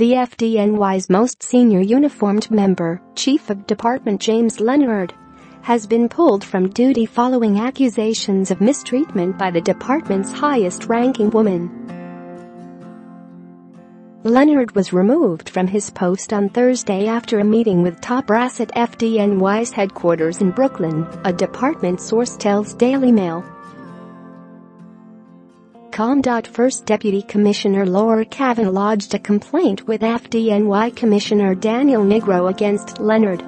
The FDNY's most senior uniformed member, Chief of Department James Leonard, has been pulled from duty following accusations of mistreatment by the department's highest-ranking woman. Leonard was removed from his post on Thursday after a meeting with top brass at FDNY's headquarters in Brooklyn, a department source tells Daily Mail. First Deputy Commissioner Laura Kavanagh lodged a complaint with FDNY Commissioner Daniel Nigro against Leonard.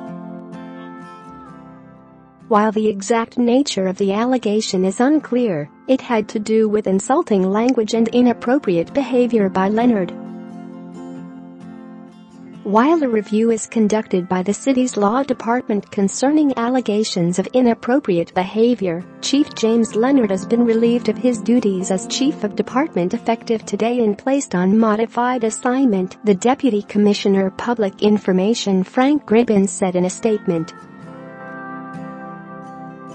While the exact nature of the allegation is unclear, it had to do with insulting language and inappropriate behavior by Leonard. While a review is conducted by the city's law department concerning allegations of inappropriate behavior, Chief James Leonard has been relieved of his duties as Chief of Department effective today and placed on modified assignment, the Deputy Commissioner Public Information Frank Gribbon said in a statement.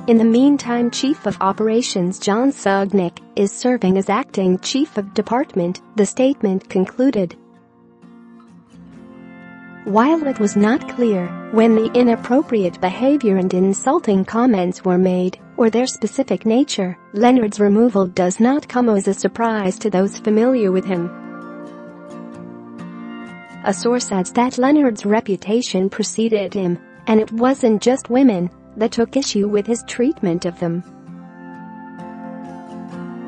In the meantime, Chief of Operations John Sudnik is serving as Acting Chief of Department, the statement concluded. While it was not clear when the inappropriate behavior and insulting comments were made, or their specific nature, Leonard's removal does not come as a surprise to those familiar with him. A source adds that Leonard's reputation preceded him, and it wasn't just women that took issue with his treatment of them.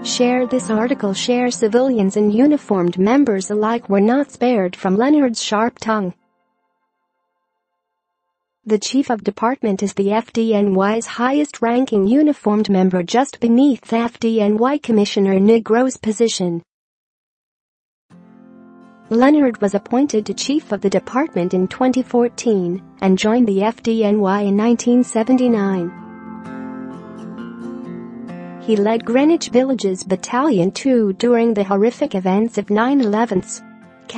Share this article. Share civilians and uniformed members alike were not spared from Leonard's sharp tongue. The Chief of Department is the FDNY's highest-ranking uniformed member, just beneath FDNY Commissioner Nigro's position. Leonard was appointed to Chief of the Department in 2014 and joined the FDNY in 1979. He led Greenwich Village's Battalion 2 during the horrific events of 9/11.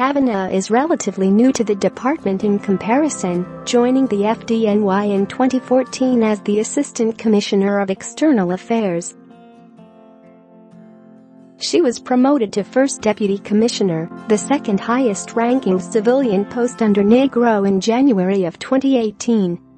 Kavanagh is relatively new to the department in comparison, joining the FDNY in 2014 as the Assistant Commissioner of External Affairs. She was promoted to First Deputy Commissioner, the second highest-ranking civilian post under Nigro, in January of 2018.